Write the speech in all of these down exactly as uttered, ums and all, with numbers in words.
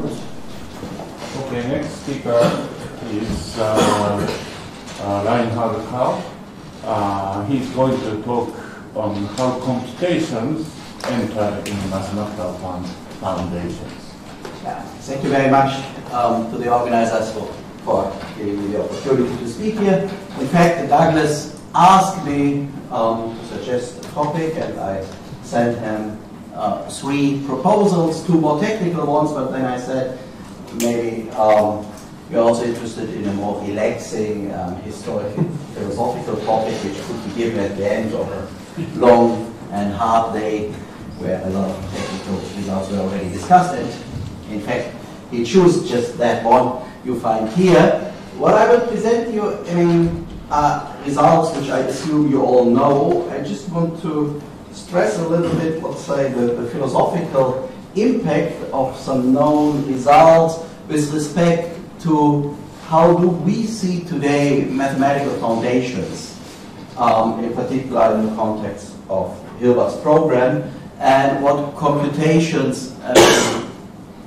Okay, next speaker is uh, uh, Reinhard Kahle. Uh, he's going to talk on how computations enter in mathematical foundations. Yeah, thank you very much um, to the organizers for, for giving me the opportunity to speak here. In fact, Douglas asked me um, to suggest a topic, and I sent him uh, three proposals, two more technical ones, but then I said maybe um, you're also interested in a more relaxing, um, historic, philosophical topic which could be given at the end of a long and hard day where a lot of technical results were already discussed. And in fact, he chose just that one you find here. What I will present you, I mean, are results which I assume you all know. I just want to stress a little bit, let's say, the, the philosophical impact of some known results with respect to how do we see today mathematical foundations, um, in particular in the context of Hilbert's program, and what computations uh,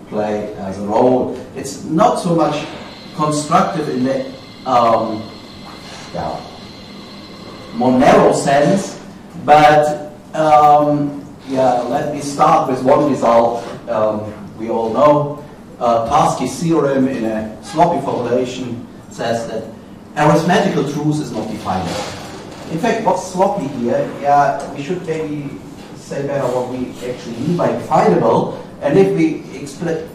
play as a role. It's not so much constructive in the um, yeah, more narrow sense, but um, yeah, let me start with one result um, we all know. Uh, Tarski's theorem in a sloppy formulation says that arithmetical truth is not definable. In fact, what's sloppy here? Yeah, we should maybe say better what we actually mean by definable. And if we explicate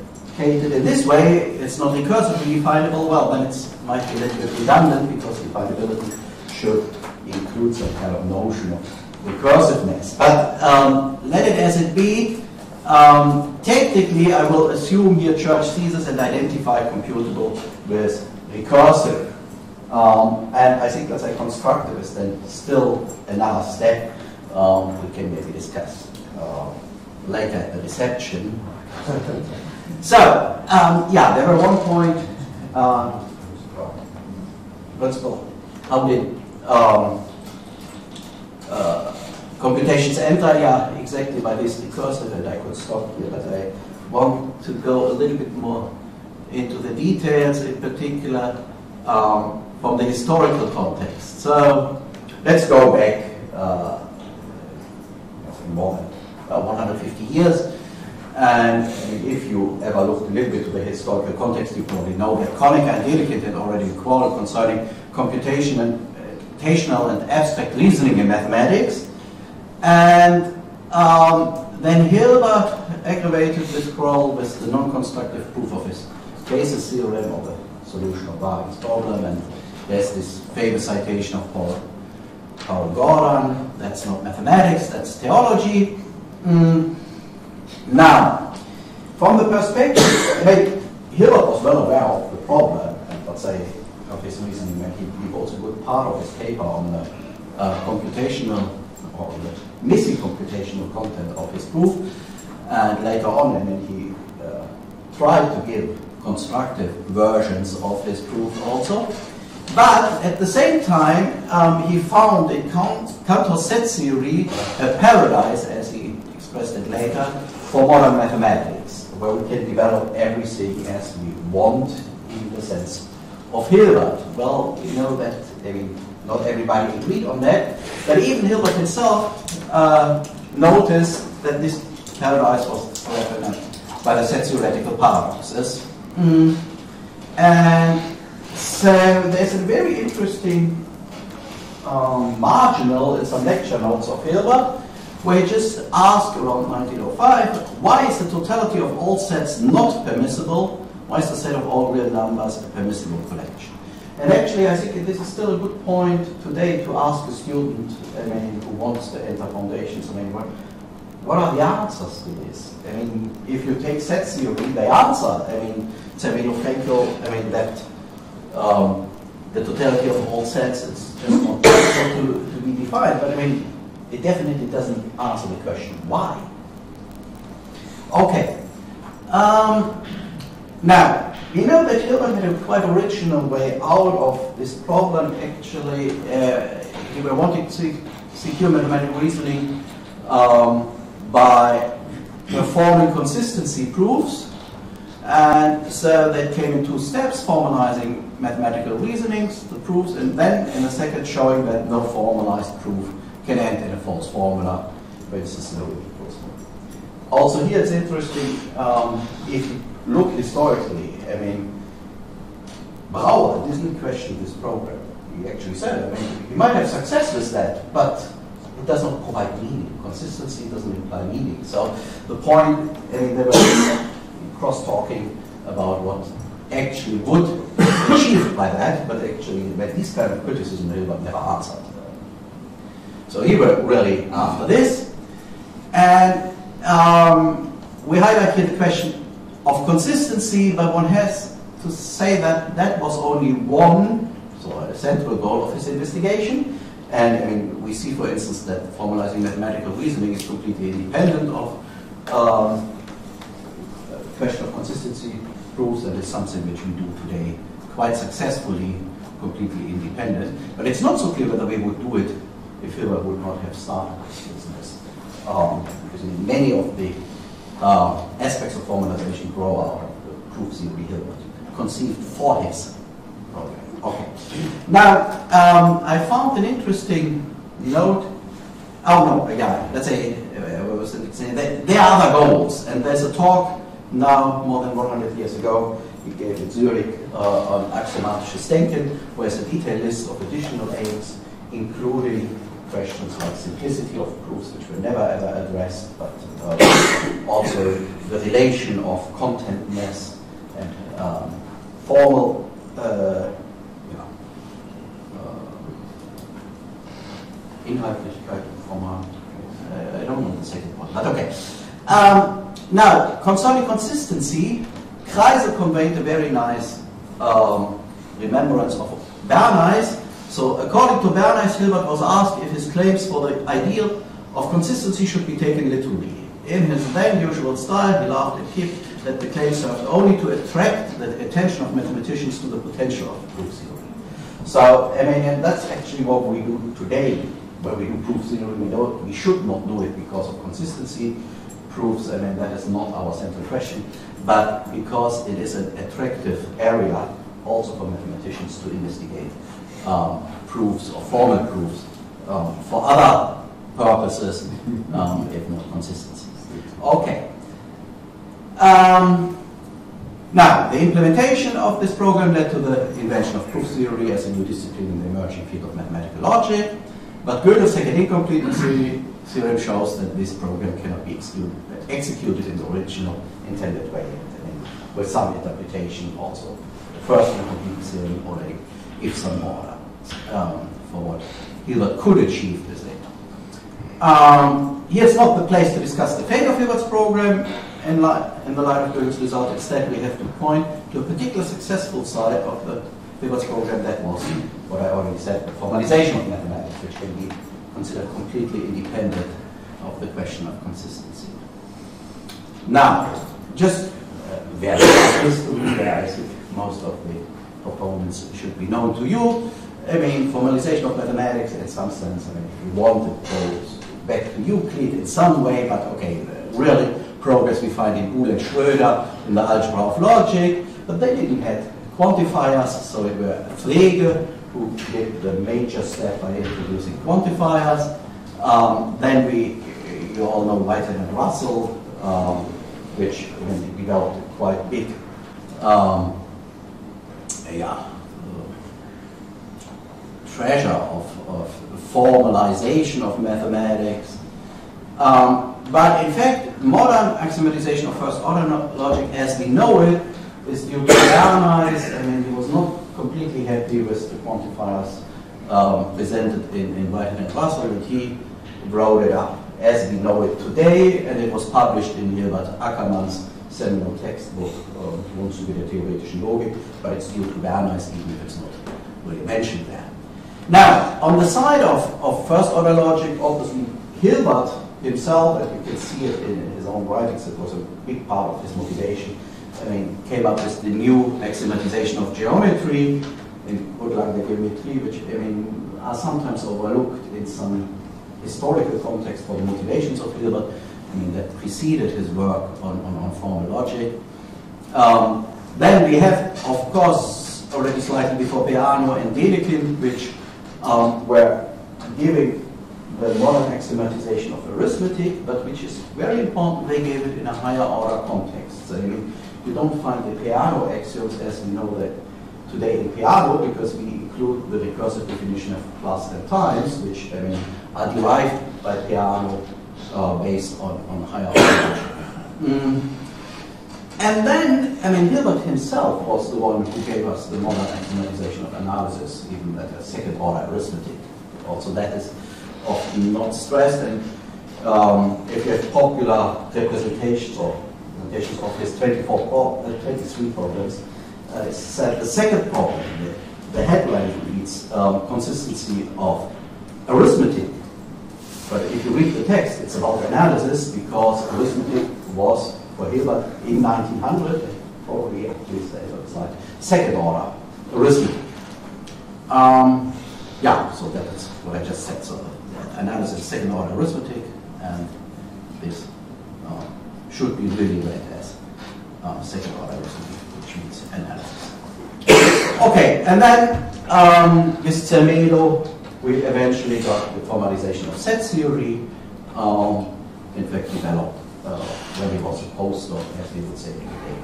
it in this way, it's not recursively definable. Well, then it might be a little bit redundant because definability should include some kind of notion of recursiveness. But um, let it as it be. Um, technically, I will assume here Church thesis and identify computable with recursive. Um, and I think, let's say, constructive is then still another step um, we can maybe discuss uh, later at the reception. So, um, yeah, there were one point, uh, principle, how did um, uh, computations enter? Yeah, exactly by this recursive, and I could stop here, but I want to go a little bit more into the details, in particular, um, from the historical context. So let's go back uh, more than uh, one hundred fifty years. And if you ever looked a little bit to the historical context, you probably know that Kronecker and Dedekind had already quarreled concerning computation and, computational and abstract reasoning in mathematics. And um, then Hilbert aggravated this quarrel with the non-constructive proof of his basis theorem, or the solution of Barring's problem, and there's this famous citation of Paul, Paul Gordan. That's not mathematics, that's theology. Mm. Now, from the perspective, hey, Hilbert was well aware of the problem, and let's say, of his reasoning, and he devotes a good part of his paper on the uh, computational, or the missing computational content of his proof, and later on, and then he uh, tried to give constructive versions of his proof also. But at the same time, um, he found in Cantor's set theory a paradise, as he expressed it later, for modern mathematics, where we can develop everything as we want in the sense of Hilbert. Well, we know that, I mean, not everybody agreed on that, but even Hilbert himself uh, noticed that this paradise was represented by the set theoretical paradoxes. Mm. And so there's a very interesting um, marginal in some lecture notes of Hilbert, where he just asked around nineteen oh five, why is the totality of all sets not permissible? Why is the set of all real numbers a permissible collection? And actually, I think this is still a good point today to ask a student, I mean, who wants to enter foundations, I mean, what, what are the answers to this? I mean, if you take set theory, the answer, I mean, Zermelo, I mean, that um, the totality of all sets is just not to, to be defined, but I mean, it definitely doesn't answer the question why. Okay. Um, now, we know that Hilbert had a quite original way out of this problem. Actually, uh, he were wanting to secure mathematical reasoning um, by performing consistency proofs. And so they came in two steps, formalizing mathematical reasonings, the proofs, and then in a second showing that no formalized proof can end in a false formula, but it's a slowly possible. Also here it's interesting, um, if you look historically, I mean, Brouwer didn't question this program. He actually said, I mean, he might have success with that, but it does not provide meaning. Consistency doesn't imply meaning. So the point, I mean, there was cross-talking about what actually would be achieved by that, but actually that this kind of criticism Hilbert never answered. So he were really after this. And um, we highlight here the question of consistency, but one has to say that that was only one, so a central goal of his investigation. And I mean, we see, for instance, that formalizing mathematical reasoning is completely independent of um, the question of consistency proofs. That is something which we do today quite successfully, completely independent. But it's not so clear whether we would do it if Hilbert would not have started this business. Um, because many of the uh, aspects of formalization grow out of the proof theory Hilbert conceived for his program. Okay. Now, um, I found an interesting note. Oh, no, yeah, let's say, uh, what was it saying? There are other goals, and there's a talk now, more than one hundred years ago, he gave in Zurich uh, on axiomatisches Denken, where there's a detailed list of additional aims, including questions like simplicity of proofs, which were never ever addressed, but uh, also the relation of contentness and um, formal uh, you know, uh, Inhaltlichkeit and formal. Uh, I don't know the second one, but okay. Um, now, concerning consistency, Kreise conveyed a very nice um, remembrance of Bernays. So, according to Bernays, Hilbert was asked if his claims for the ideal of consistency should be taken literally. In his then usual style, he laughed at him that the claim served only to attract the attention of mathematicians to the potential of proof theory. So, I mean, and that's actually what we do today. When we do proof theory, we, don't, we should not do it because of consistency proofs. I mean, that is not our central question, but because it is an attractive area also for mathematicians to investigate. Um, proofs or formal proofs um, for other purposes, um, if not consistency. Okay. Um, now, the implementation of this program led to the invention of proof theory as a new discipline in the emerging field of mathematical logic, but Gödel's second incompleteness theorem shows that this program cannot be executed in the original intended way, and with some interpretation also. The first incompleteness theorem already if some order um, for what Hilbert could achieve with it. Um, here's not the place to discuss the fate of Hilbert's program in, in the light of Gödel's result. Instead, we have to point to a particular successful side of the Hilbert's program. That was what I already said, the formalization of mathematics, which can be considered completely independent of the question of consistency. Now, just uh, very most of the proponents should be known to you. I mean, formalization of mathematics in some sense, I mean, if you want it, goes back to Euclid in some way, but okay, really progress we find in Boole and Schroeder in the algebra of logic, but they didn't have quantifiers, so it were Frege who did the major step by introducing quantifiers. Um, then we, you all know Whitehead and Russell, um, which I mean, developed quite big um, Yeah, the treasure of, of formalization of mathematics. Um, but in fact, modern axiomatization of first order logic as we know it is due to Bernays. I mean, he was not completely happy with the quantifiers um, presented in, in Whitehead and Russell, and he wrote it up as we know it today, and it was published in Hilbert Ackermann's seminal textbook, um, Grundzüge der theoretischen Logik, but it's due to Bernays, even if it's not really mentioned there. Now, on the side of, of first order logic, obviously Hilbert himself, and you can see it in his own writings, it was a big part of his motivation. I mean, came up with the new axiomatization of geometry, in Grundlagen der Geometrie, which I mean are sometimes overlooked in some historical context for the motivations of Hilbert. I mean, that preceded his work on, on, on formal logic. Um, Um, then we have, of course, already slightly before Peano and Dedekind, which um, were giving the modern axiomatization of arithmetic, but which is very important, they gave it in a higher order context. So you, you don't find the Peano axioms as we know that today in Peano, because we include the recursive definition of class and times, which I mean, are derived by Peano uh, based on, on higher order. Mm. And then, I mean, Hilbert himself was the one who gave us the modern axiomatization of analysis, even that a second order arithmetic. Also, that is often not stressed, and um, if you have popular representations or representations of his twenty-four pro uh, twenty-three problems, uh, it's said the second problem, the, the headline reads um, consistency of arithmetic. But if you read the text, it's about analysis, because arithmetic was for Hilbert in nineteen hundred, probably at least as a slide, second order arithmetic. Um, yeah, so that's what I just said. So analysis, second order arithmetic, and this uh, should be really read as uh, second order arithmetic, which means analysis. Okay, and then um, with Zermelo, we eventually got the formalization of set theory, um, in fact developed uh, when he was a postdoc, as we would say today,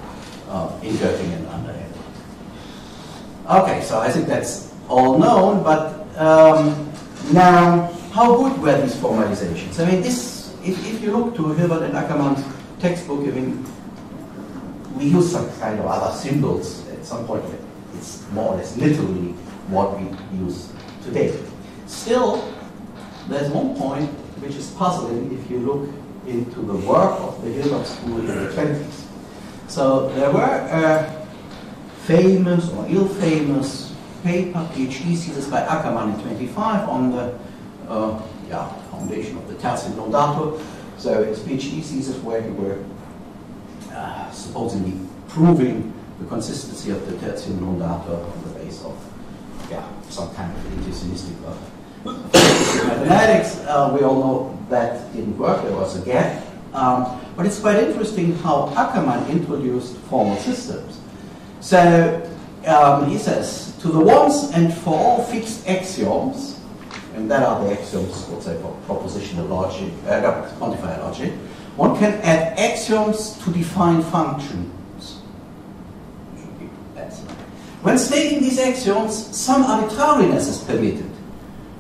uh, in Göttingen under him. Okay, so I think that's all known, but um, now, how good were these formalizations? I mean, this, if, if you look to Hilbert and Ackermann's textbook, I mean, we use some kind of other symbols at some point. It's more or less literally what we use today. Still, there's one point which is puzzling if you look into the work of the Hilbert school in the twenties. So there were a famous or ill-famous paper, PhD thesis by Ackermann in twenty-five on the Uh, yeah, foundation of the Terzi Laudato. So his PhD thesis where he were uh, supposedly proving the consistency of the Terzi Laudato on the base of yeah, some kind of intuitionistic mathematics. Uh, we all know that didn't work, there was a gap. Um, but it's quite interesting how Ackermann introduced formal systems. So um, he says, to the once and for all fixed axioms, and that are the axioms, let's say, for propositional logic, uh, quantifier logic, one can add axioms to define functions. When stating these axioms, some arbitrariness is permitted.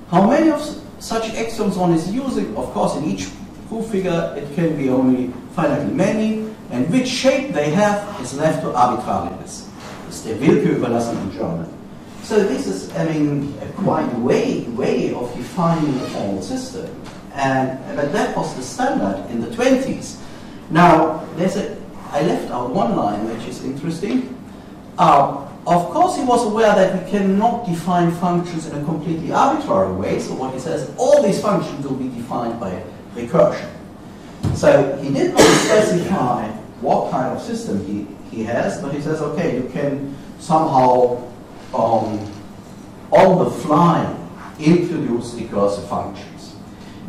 How many of such axioms one is using? Of course, in each proof figure, it can be only finitely many, and which shape they have is left to arbitrariness. It's der Willkür überlassen in German. So this is, I mean, a quite way, way of defining a formal system. And, but that was the standard in the twenties. Now, there's a, I left out one line which is interesting. Uh, of course, he was aware that we cannot define functions in a completely arbitrary way. So what he says, all these functions will be defined by recursion. So he did not specify what kind of system he, he has, but he says, okay, you can somehow Um, on the fly introduce recursive functions.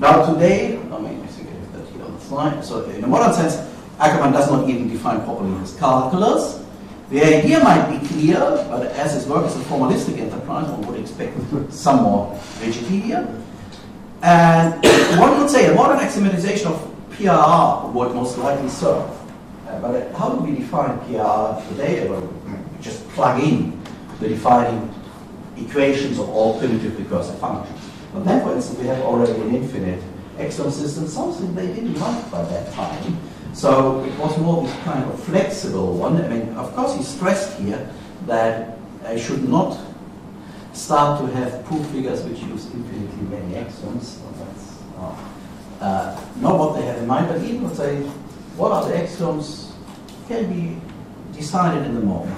Now today, I mean, I think I have that here on the slide. So in a modern sense, Ackermann does not even define properly his calculus. The idea might be clear, but as his work is a formalistic enterprise, one would expect some more rigidity here. And one would say a modern axiomatization of P R R would most likely serve. Uh, but how do we define P R R today? Well, we just plug in the defining equations of all primitive recursive functions. But then, for instance, we have already an infinite axiom system, something they didn't like by that time. So it was more this kind of flexible one. I mean, of course, he stressed here that I should not start to have proof figures which use infinitely many axioms. So that's uh, uh, not what they have in mind, but even let's say, what are the axioms can be decided in the moment.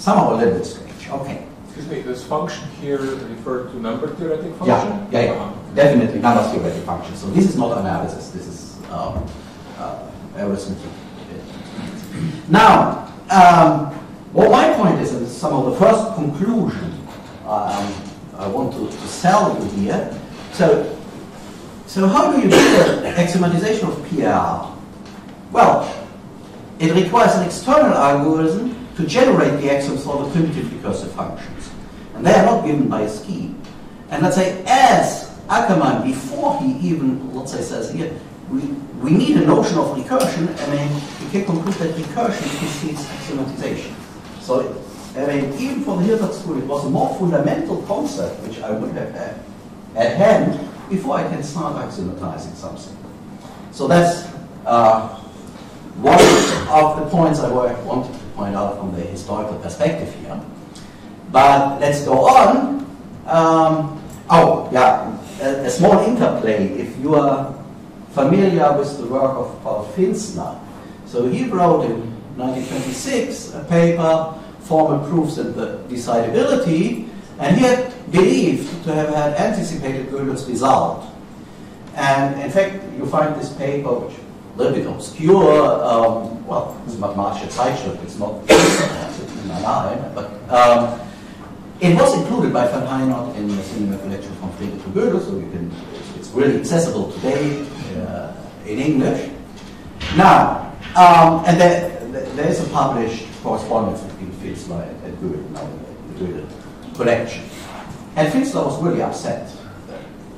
Somehow a little bit strange. Okay. Excuse me, does function here refer to number theoretic function? Yeah, yeah, yeah. Uh -huh. Definitely number theoretic function. So this is not analysis, this is um, uh, arithmetic. Now, um, what my point is, and some of the first conclusion um, I want to, to sell you here. So, so how do you do the axiomatization of P R R? Well, It requires an external algorithm to generate the axioms for the primitive recursive functions. And they are not given by a scheme. And let's say, as Ackermann, before he even, let's say, says here, we, we need a notion of recursion, I mean, we can conclude that recursion precedes axiomatization. So, I mean, even for the Hilbert school, it was a more fundamental concept which I would have had at hand before I can start axiomatizing something. So that's uh, one of the points I wanted to point out from the historical perspective here. But let's go on. Um, oh, yeah, a, a small interplay. If you are familiar with the work of Paul Finsler, so he wrote in nineteen twenty-six a paper, Formal Proofs and the Decidability, and he had believed to have had anticipated Gödel's result. And in fact, you find this paper, which is a little bit obscure, um, well, it's not much a side show, it's not in my line, but um, it was included by van Heijenoort in the cinema collection from Frege to Gödel, so you can, it's really accessible today uh, in English. Now, um, and there, there is a published correspondence between Finsler and Gödel, now the Gödel collection. And Finsler was really upset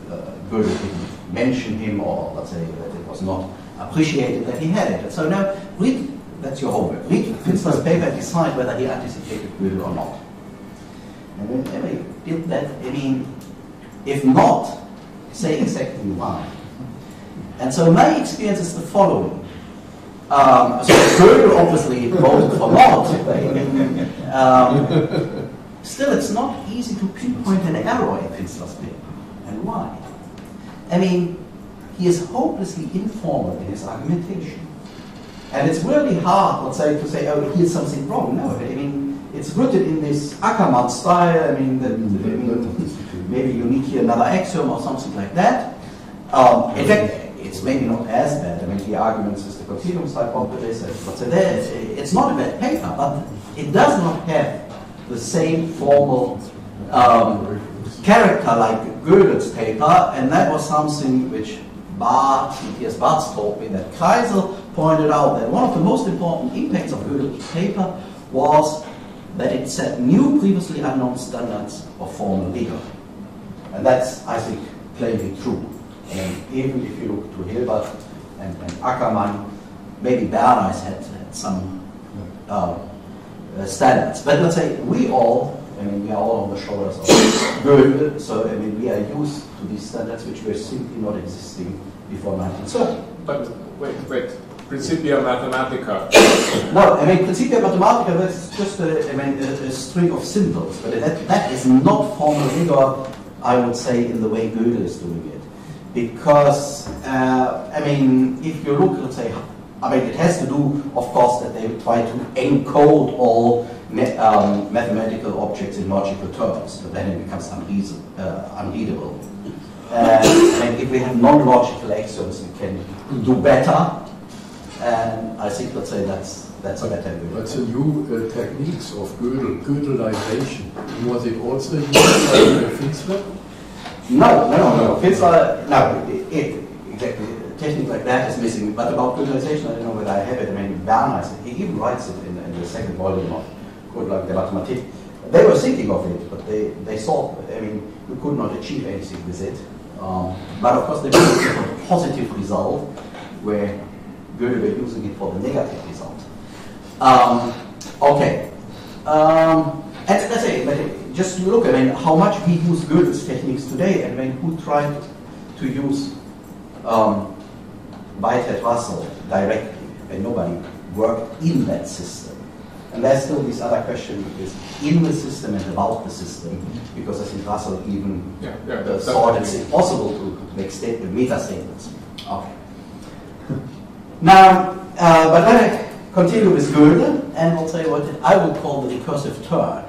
that uh, Gödel didn't mention him, or let's say that it was not appreciated that he had it. And so now, read, that's your homework, read Finsler's paper and decide whether he anticipated Gödel or not. And whenever he did that, I mean, if not, say exactly why. And so my experience is the following. Um, so Gödel obviously voted for not. Um, still, it's not easy to pinpoint an error in Finsler's paper. And why? I mean, he is hopelessly informal in his argumentation. And it's really hard, let's say, to say, oh, here's something wrong. No, I mean, it's rooted in this Ackermann style. I mean, the, the, I mean maybe you need here another axiom or something like that. Um, in fact, it's maybe not as bad. I mean, the arguments is the continuum type of this, but it's not a bad paper, but it does not have the same formal um, character like Gödel's paper, and that was something which Barth, Matthias Barth told me, that Kreisel pointed out that one of the most important impacts of Gödel's paper was that it set new, previously unknown standards of formal rigor. And that's, I think, plainly true. And even if you look to Hilbert and, and Ackermann, maybe Bernays had, had some um, uh, standards. But let's say we all, I mean, we are all on the shoulders of Gödel, so I mean, we are used to these standards which were simply not existing before nineteen thirty. But wait, wait, Principia Mathematica. No, I mean, Principia Mathematica, that's just a, I mean, a, a string of symbols, but that, that is not formal rigor, I would say, in the way Gödel is doing it. Because, uh, I mean, if you look, let's say, I mean, it has to do, of course, that they try to encode all me um, mathematical objects in logical terms, but then it becomes unreason uh, unreadable. And, and if we have non-logical axioms, we can do better. And I think, let's say, that's that's a better way. That's a new uh, techniques of Gödel, Gödelization. Was it also used by Finsler? No, no, no, no. Finsler, no, it, it, exactly. A technique like that is missing. But about Gödelization, I don't know whether I have it. I mean, Bernays, he even writes it in, in the second volume of Grundlagen der Mathematik. They were thinking of it, but they, they saw, I mean, we could not achieve anything with it. Um, but of course, they were using it for a positive result, where Gödel were using it for the negative result. Um, okay. Um, and let's say, but just look, I mean, how much we use Gödel's techniques today, and I mean, who tried to use um, Whitehead Russell directly, and nobody worked in that system. And there's still this other question is in the system and about the system, because I think Russell even yeah, yeah, uh, saw that it's impossible to make state meta statements. Okay. Now, uh, but let me continue with Gödel, and I'll tell you what I would call the recursive turn.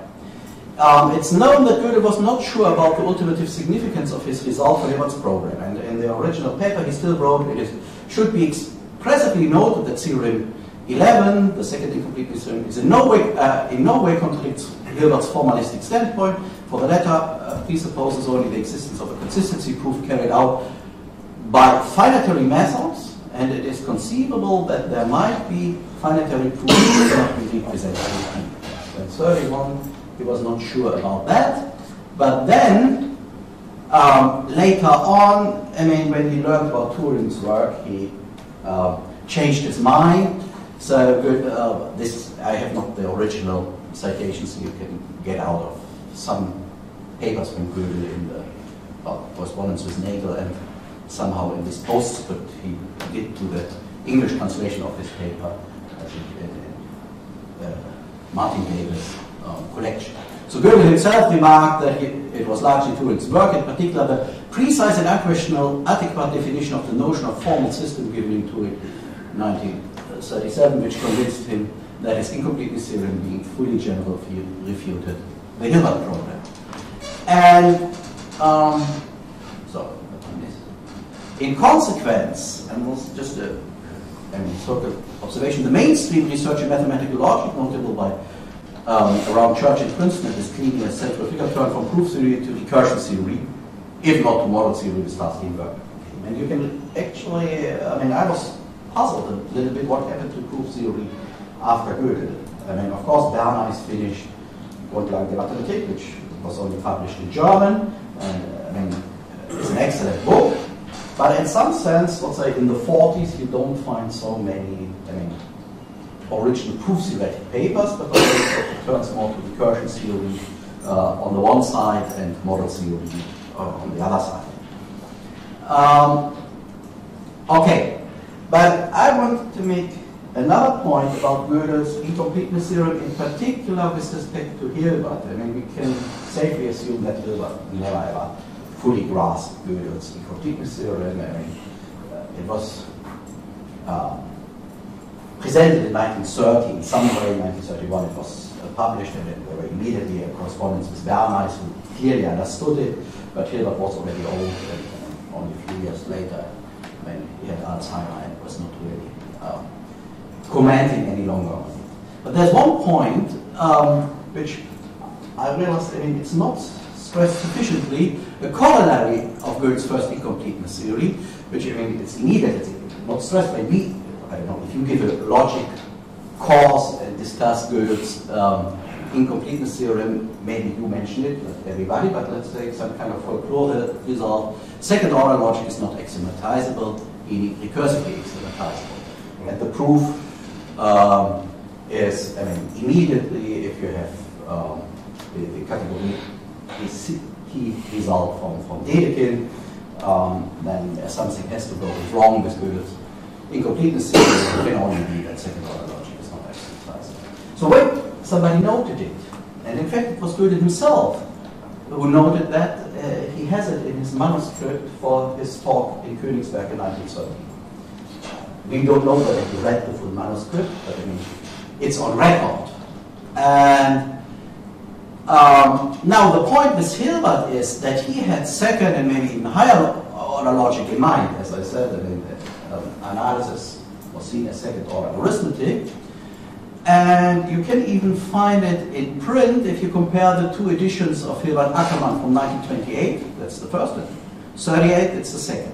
Um, it's known that Gödel was not sure about the ultimative significance of his result for Hilbert's program, and in the original paper he still wrote, it is, should be expressively noted that theorem eleven, the second incompleteness theorem, is in no way, uh, in no way contradicts Hilbert's formalistic standpoint, for the latter uh, presupposes only the existence of a consistency proof carried out by finite methods, and it is conceivable that there might be planetary pools which cannot be represented. In thirty-one, he was not sure about that, but then um, later on, I mean, when he learned about Turing's work, he uh, changed his mind. So uh, this, I have not the original citations. You can get out of some papers from Gödel in the well, correspondence with Nagel and somehow in this postscript he did to the English translation of this paper, I think, in, in uh, Martin Davis um, collection. So Gödel himself remarked that he, it was largely Turing's work, in particular the precise and unquestionable adequate definition of the notion of formal system given in Turing nineteen thirty-seven, which convinced him that his incompleteness theorem being fully general field refuted the Hilbert problem. And um, so, in consequence, and was just a I mean, sort of observation, the mainstream research in mathematical logic, notable by um, around Church and Princeton, is Kleene has said to a figure turn from proof theory to recursion theory, if not to model theory with tasking work. And you can actually, I mean, I was puzzled a little bit what happened to proof theory after Gödel. I mean, of course, Bernays finished Grundlagen der Mathematik, which was only published in German, and I mean, it's an excellent book. But in some sense, let's say in the forties, you don't find so many, I mean, original proof theoretic papers, but it turns more to recursion theory uh, on the one side and model theory uh, on the other side. Um, okay, but I want to make another point about Gödel's incompleteness theorem, in particular with respect to Hilbert. I mean, we can safely assume that Hilbert never ever fully grasped Gödel's incompleteness theorem. I mean, uh, it was uh, presented in nineteen thirty, in some way in nineteen thirty-one. It was uh, published, and then there were immediately a correspondence with Bernays, who clearly understood it, but Hilbert was already old, and um, only a few years later, when he had Alzheimer and was not really um, commenting any longer on it. But there's one point um, which I realized, I mean, it's not stressed sufficiently, the corollary of Gödel's first incompleteness theory, which I mean it's needed, it's not stressed by me. I don't know, if you give a logic course and discuss Gödel's um, incompleteness theorem, maybe you mention it, not everybody, but let's take some kind of folklore result. Second order logic is not axiomatizable, meaning recursively axiomatizable. And the proof um, is, I mean, immediately if you have um, the, the category is key result from, from Dedekind, um, then something has to go wrong with Gödel's incompleteness theorem. It can only be that second order logic is not axiomatized. So when somebody noted it, and in fact it was Gödel himself who noted that, uh, he has it in his manuscript for his talk in Königsberg in nineteen thirty. We don't know whether he read the full manuscript, but I mean, it's on record. And Um, now the point with Hilbert is that he had second and maybe even higher order logic in mind. As I said, I mean, the, um, analysis was seen as second order arithmetic, and you can even find it in print if you compare the two editions of Hilbert Ackermann from nineteen twenty-eight. That's the first one. thirty-eight, it's the second.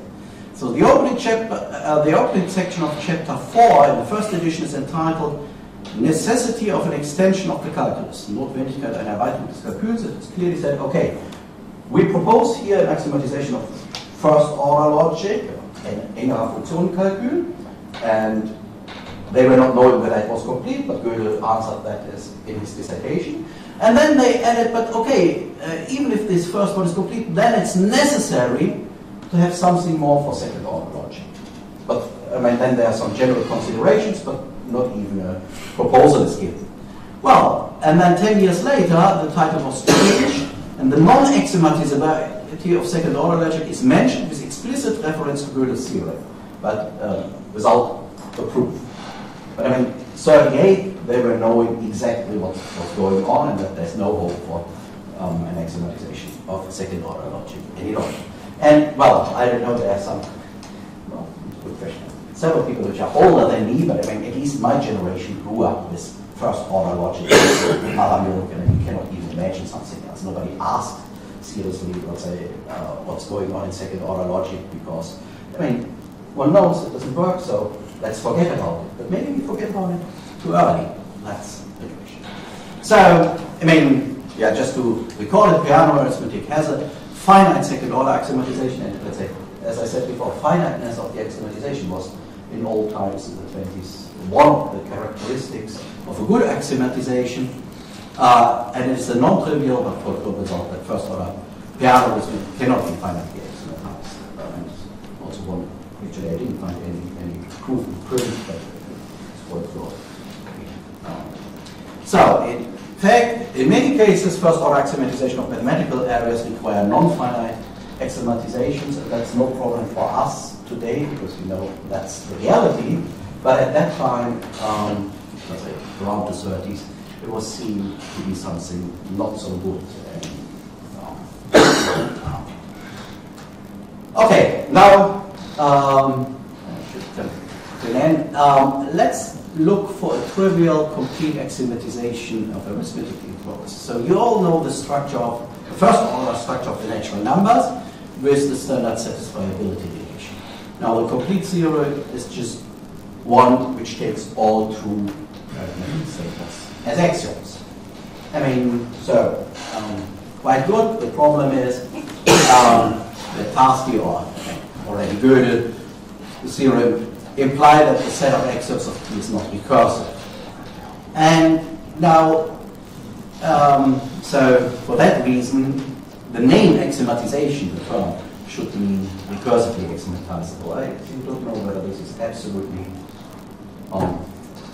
So the opening chapter, uh, the opening section of chapter four in the first edition is entitled Necessity of an Extension of the Calculus, Notwendigkeit einer Erweiterung des Kalküls. It is clearly said, okay, we propose here an axiomatization of first order logic, an engerer Funktionenkalkül, and they were not knowing whether it was complete, but Gödel answered that as in his dissertation. And then they added, but okay, uh, even if this first one is complete, then it's necessary to have something more for second order logic. But I mean, then there are some general considerations, but not even a proposal is given. Well, and then ten years later, the title was changed, and the non-axiomatizability of second order logic is mentioned with explicit reference to Gödel's theorem, but um, without the proof. But I mean, thirty-eight, they were knowing exactly what was going on, and that there's no hope for um, an axiomatization of second order logic any longer. And, well, I don't know, there are some well, good questions. Several people which are older than me, but I mean, at least my generation grew up with first-order logic, and you cannot even imagine something else. Nobody asked seriously, let's say, uh, what's going on in second-order logic, because I mean, One knows it doesn't work, so let's forget about it. But maybe we forget about it too early. That's the question. So, I mean, yeah, just to recall it, Peano arithmetic has a finite second order axiomatization, and let's say, as I said before, finiteness of the axiomatization was in old times in the twenties one of the characteristics of a good axiomatization. Uh, and it's a non-trivial but full result that first order Peano arithmetic cannot be finitely axiomatized. And also one which I didn't find any any proof in print, but it's worth your reading. So it In fact, in many cases, first-order axiomatization of mathematical areas require non-finite axiomatization, and that's no problem for us today, because we know that's the reality. But at that time, um, let's say around the thirties, it was seen to be something not so good. And, um, okay, now um, I should come to an end. Um, let's look for a trivial, complete axiomatization of arithmetic enclosures. So you all know the structure of, the first order structure of the natural numbers with the standard satisfiability relation. Now the complete zero is just one which takes all true arithmetic statements as axioms. I mean, so um, quite good. The problem is um, the Tarski or already Gödel theorem imply that the set of axioms of T is not recursive. And now, um, so for that reason, the name axiomatization, the term, should mean recursively axiomatizable. I don't know whether this is absolutely um,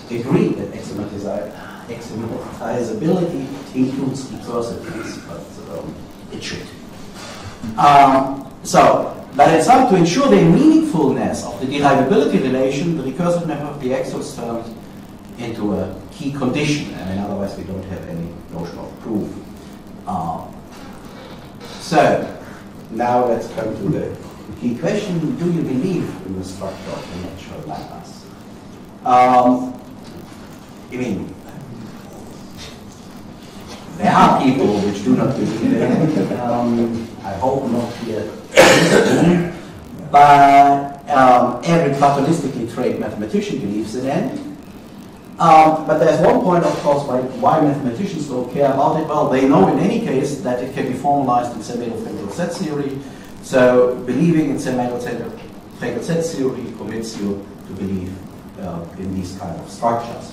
agreed that axiomatizability includes recursiveness, but um, it should. Um, so. But it's up to ensure the meaningfulness of the derivability relation, the recursiveness of the axioms terms into a key condition. I mean, otherwise we don't have any notion of proof. Um, so, now let's come to the key question. Do you believe in the structure of the natural numbers? Um, I mean, there are people which do not believe in um, I hope not here. But um, every platonistically trained mathematician believes in it. Um, but there's one point, of course, why, why mathematicians don't care about it. Well, they know in any case that it can be formalized in Zermelo Frege set theory. So believing in Zermelo Frege set theory commits you to believe uh, in these kind of structures.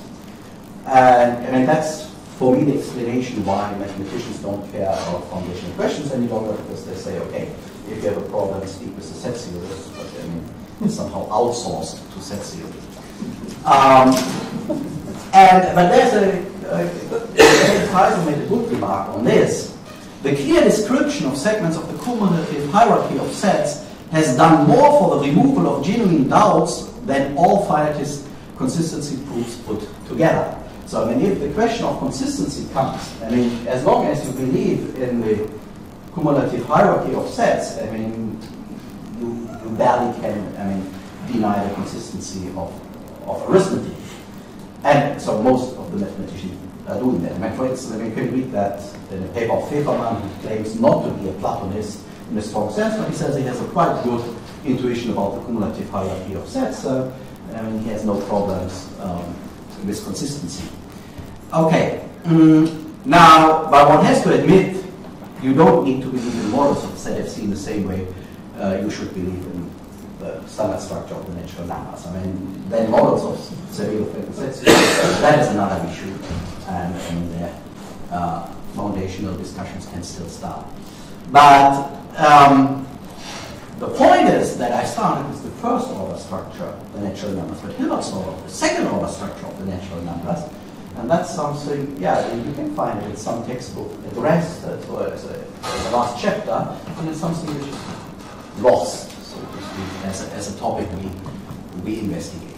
And, and that's, for me, the explanation why mathematicians don't care about foundational questions any longer, because they say, okay, if you have a problem, speak with the set theory, but I mean, it's somehow outsourced to set theory. Um, and but there's a Kaiser made a good remark on this. The clear description of segments of the cumulative hierarchy of sets has done more for the removal of genuine doubts than all finitist consistency proofs put together. So I mean, if the question of consistency comes, I mean, as long as you believe in the cumulative hierarchy of sets, I mean, you, you barely can, I mean, deny the consistency of, of arithmetic. And so most of the mathematicians are doing that. I mean, for instance, I mean, you can read that in a paper of Feberman, who claims not to be a Platonist in a strong sense, but he says he has a quite good intuition about the cumulative hierarchy of sets, so I mean, he has no problems um, with consistency. Okay, mm, now, but one has to admit, you don't need to believe in models of Z F C in the same way uh, you should believe in the standard structure of the natural numbers. I mean, then models of Z F C, that is another issue, and, and the uh, foundational discussions can still start. But um, the point is that I started with the first order structure of the natural numbers, but Hilbert saw the second order structure of the natural numbers, and that's something, yeah, you can find it in some textbook addressed as well as the last chapter, and it's something which is lost, so to speak, as a, as a topic we, we investigate.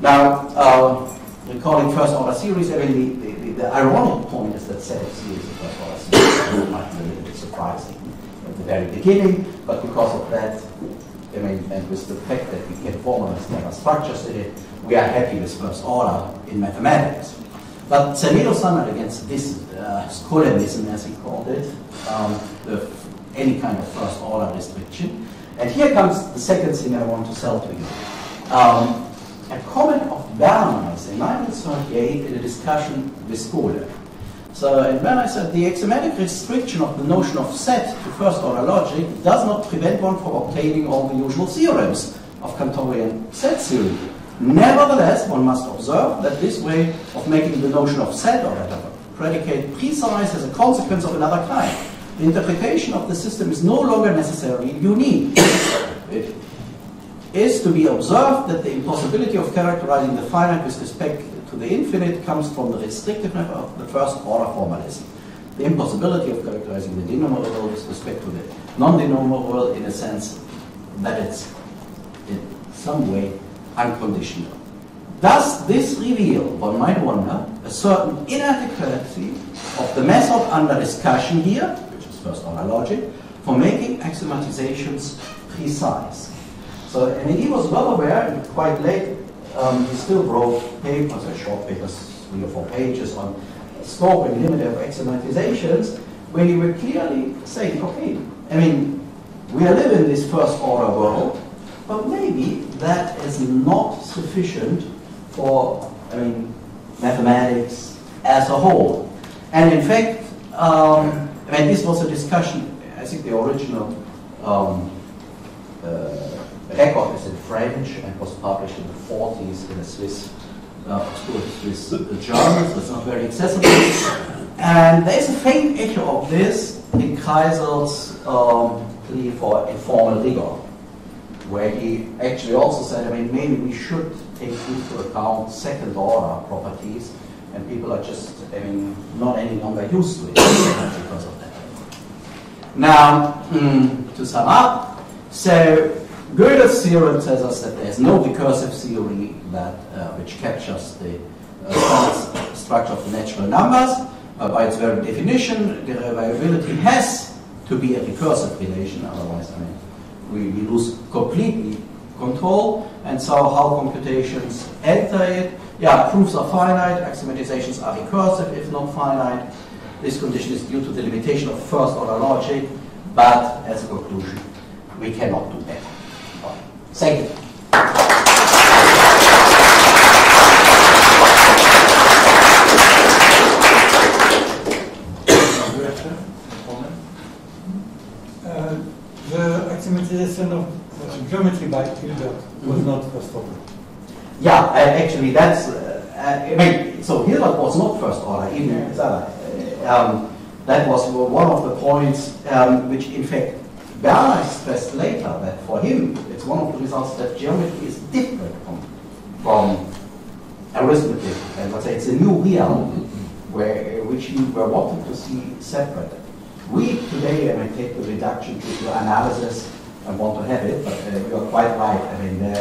Now, uh, recalling first order series, I mean, the, the, the ironic point is that set of series of first order series might be a little bit surprising at the very beginning, but because of that, I mean, and with the fact that we can formalize standard structures in it, we are happy with first order in mathematics. But Zermelo summoned against this uh, Skolemism, as he called it, um, the, any kind of first order restriction, And here comes the second thing I want to sell to you. Um, a comment of Bernays in nineteen thirty-eight in a discussion with Skolem. So, and Bernays said, the axiomatic restriction of the notion of set to first-order logic does not prevent one from obtaining all the usual theorems of Cantorian set theory. Nevertheless, one must observe that this way of making the notion of set or whatever predicate precise as a consequence of another kind. The interpretation of the system is no longer necessarily unique. It is to be observed that the impossibility of characterizing the finite with respect to the infinite comes from the restrictiveness of the first order formalism. The impossibility of characterizing the denominable with respect to the non-denominable in a sense that it's in some way unconditional. Does this reveal, one might wonder, a certain inadequacy of the method under discussion here, which is first order logic, for making axiomatizations precise? So, and he was well aware, and quite late, um, he still wrote papers, or short papers, three or four pages, on scope and limit of axiomatizations, where he would clearly say, okay, I mean, we are living in this first order world, but maybe that is not sufficient for, I mean, mathematics as a whole. And in fact, um, I mean, this was a discussion, I think the original um, uh, record is in French and was published in the forties in a Swiss, uh, Swiss journal, so it's not very accessible. And there is a faint echo of this in Kreisel's um, plea for informal rigor, where he actually also said, I mean, maybe we should take into account second order properties, and people are just, I mean, not any longer used to it because of that. Now, um, to sum up, so Gödel's theorem tells us that there is no recursive theory that uh, which captures the uh, structure of the natural numbers. Uh, by its very definition, derivability has to be a recursive relation, otherwise, I mean, We, we lose completely control, and so how computations enter it. Yeah, proofs are finite, axiomatizations are recursive if not finite. This condition is due to the limitation of first order logic, but as a conclusion, we cannot do that. Right. Thank you. Of geometry by Hilbert was mm-hmm. not first order. Yeah, uh, actually, that's. Uh, I mean, so Hilbert was not first order, even as uh, um, that was one of the points um, which, in fact, Bernays stressed later that for him, it's one of the results that geometry is different from, from arithmetic, and let's say it's a new reality where which you were wanting to see separate. We today, I mean, take the reduction to the analysis. I want to have it, but uh, you are quite right. I mean, uh,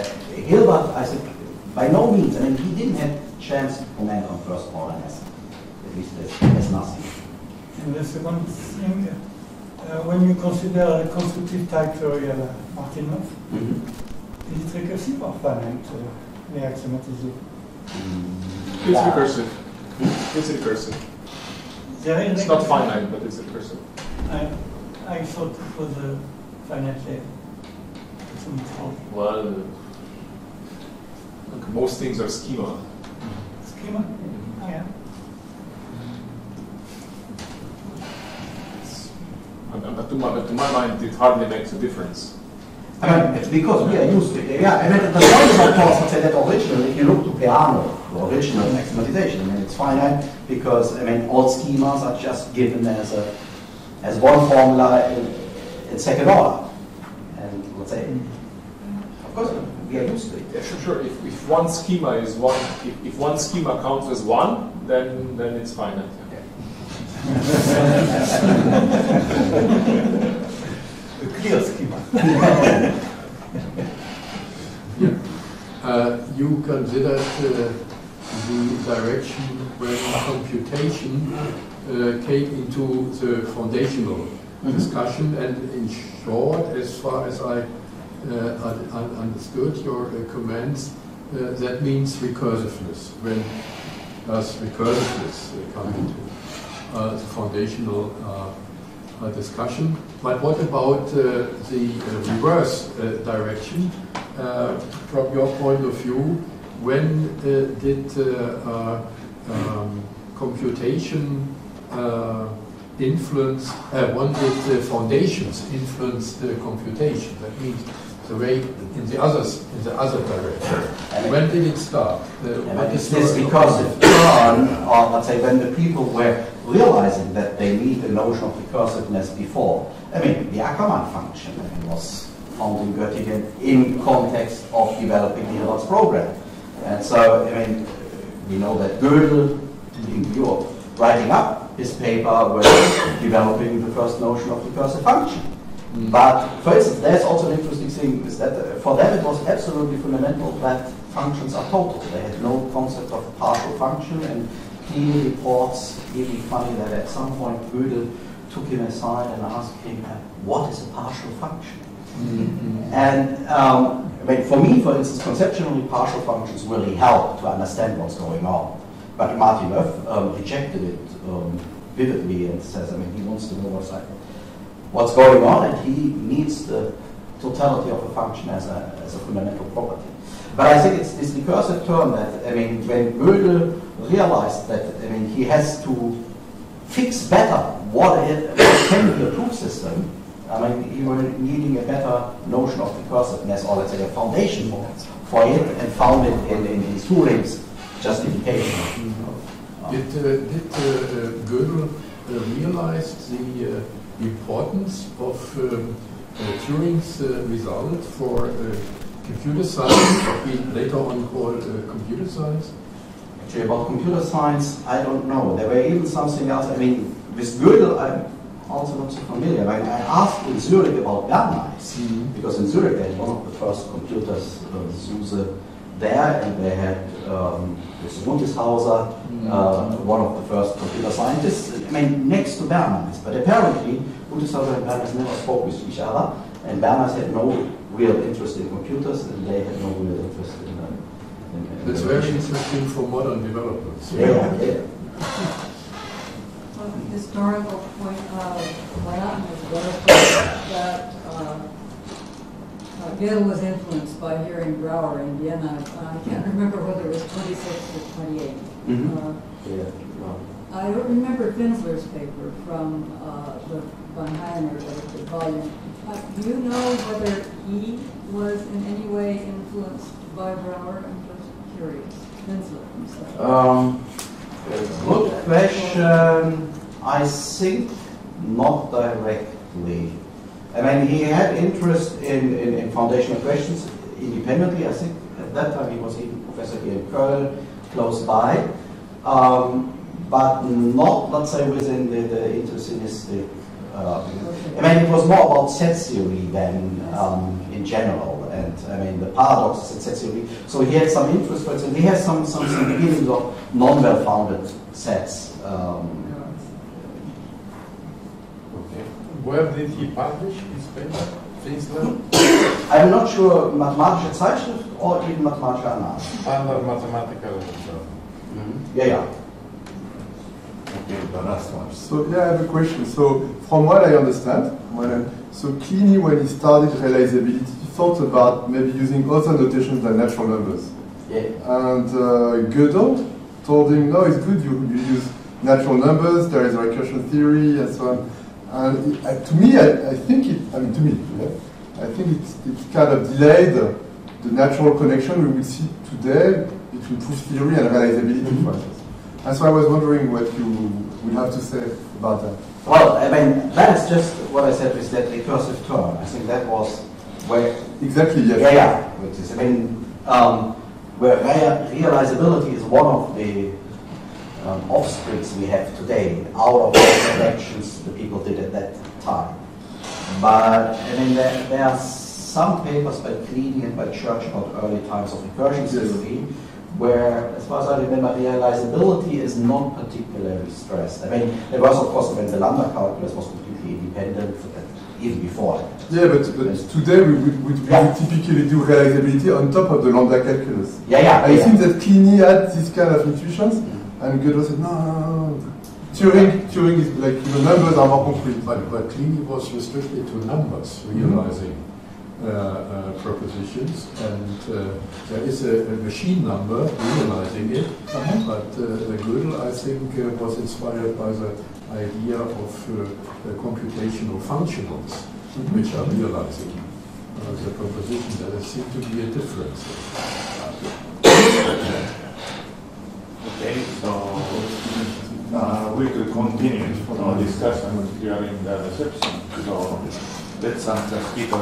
Hilbert, I think, by no means, I mean, he didn't have chance to comment on first order as, at least as nothing. And the second thing, uh, when you consider a constructive type theory, uh, Martin Löf, mm-hmm. is it recursive or finite, the axiomatization? It's yeah. recursive. It's recursive. There is it's recursive. Not finite, but it's recursive. I, I thought it was a finite layer. Well, look, most things are schema. Schema? Mm-hmm. Oh, yeah. But to, my, but to my mind, it hardly makes a difference. I mean, it's because we are used to it. Yeah, I mean, the point is, of course, that originally, if you look to Peano, the original maximatization, I mean, it's finite because, I mean, all schemas are just given as a as one formula in, in second order. And let's say, of course, we are used to it. Yeah, sure, sure. If, if one schema is one, if, if one schema counts as one, then then it's finite. Yeah. A clear schema. Yeah. Uh, you considered uh, the direction where computation uh, came into the foundational discussion, and in short, as far as I uh, understood your uh, comments, uh, that means recursiveness. When does recursiveness uh, come into uh, the foundational uh, uh, discussion. But what about uh, the uh, reverse uh, direction? Uh, from your point of view, when uh, did uh, uh, um, computation uh, influence, uh, when did the foundations influence the computation? That means the way in the others, in the other direction. And when did it start? The, and is this because of Turing, or let's say when the people were realizing that they need the notion of recursiveness before? I mean, the Ackermann function I mean, was found in Göttingen in context of developing Hilbert's program. And so, I mean, we know that Gödel, in view of writing up his paper, was developing the first notion of recursive function. But, for instance, there's also an interesting thing, is that uh, for them it was absolutely fundamental that functions are total. They had no concept of partial function, and he reports, really funny, that at some point Gödel took him aside and asked him, what is a partial function? Mm-hmm. And, um, I mean, for me, for instance, conceptually partial functions really help to understand what's going on. But Martin Löf um, rejected it um, vividly and says, I mean, he wants to know what's like what's going on, and he needs the totality of a function as a, as a fundamental property. But I think it's this recursive term that, I mean, when Gödel realized that, I mean, he has to fix better what, it, what can be a proof system, I mean, he was needing a better notion of recursiveness, or let's say a foundation for, for it, and found it in, in his Turing's justification. Mm-hmm. um, did uh, did uh, Gödel uh, realize the uh, importance of um, uh, Turing's uh, result for uh, computer science, what we later on called uh, computer science? Actually, about computer science, I don't know. There were even something else. I mean, with Gödel, I'm also not so familiar. I, I asked in Zurich about Bernays, mm-hmm. because in Zurich they had one of the first computers, uh, Zuse, there, and they had um, this Wundishauser, mm-hmm. uh, one of the first computer scientists, I mean, next to Bernays. But apparently, Wundishauser and Bernays never spoke with each other, and Bernays had no real interest in computers, and they had no real interest in them. Uh, That's very interesting for modern developers. Yeah, yeah. yeah. Historical point of Latin is that uh, uh, Gödel was influenced by hearing Brouwer in Vienna. Uh, I can't remember whether it was twenty-six or twenty-eight. Mm-hmm. uh, yeah. Wow. I remember Finsler's paper from uh, the van Heijenoort volume. Uh, do you know whether he was in any way influenced by Brouwer? I'm just curious. Finsler himself. Um, good question. I think not directly. I mean, he had interest in, in, in foundational questions independently. I think at that time he was even professor here in Köln, close by, um, but not, let's say, within the, the intersinistic. Uh, I mean, it was more about set theory than um, in general, and I mean, the paradoxes in set theory. So he had some interest, but he has some some feelings of non well founded sets. Um, Where did he publish his paper? I'm not sure, Mathematische Zeitschrift or even Mathematische Annalen. Under Mathematical. Mm-hmm. Yeah, yeah. Okay, the last one. So, yeah, I have a question. So, from what I understand, when I, so Kleene, when he started realizability, he thought about maybe using other notations than natural numbers. Yeah. And uh, Gödel told him, no, it's good, you, you use natural numbers, there is a recursion theory, and so on. And it, uh, to me, I, I think it. I mean, to me, yeah, I think it's it kind of delayed the, the natural connection we will see today between proof theory and realizability. Mm-hmm. Process. And so I was wondering what you would have to say about that. Well, I mean, that is just what I said with that recursive term. I think that was where exactly. Yes. Yeah, yeah. Which is, I mean, um, where rea realizability is one of the Um, offsprings we have today out of the elections the people did at that time. But I mean, there, there are some papers by Kleene and by Church about early times of recursion theory, where, as far as I remember, realizability is not particularly stressed. I mean, there was, of course, when the lambda calculus was completely independent, even before. Yeah, but, but and, today we would, would, we yeah. would typically do realizability on top of the lambda calculus. Yeah, yeah. I yeah. think that Kleene had this kind of intuitions. Mm-hmm. And Gödel said, no, no, no, Turing, Turing is like, the numbers are more complete, but, but Kleene was restricted to numbers, realizing mm-hmm. uh, uh, propositions, and uh, there is a, a machine number, realizing it, uh-huh. but uh, Gödel, I think, uh, was inspired by the idea of uh, uh, computational functionals, mm-hmm. which are realizing uh, the proposition. There seems to be a difference. Okay, so... Uh, we could continue from our discussion during the reception, so let's answer people.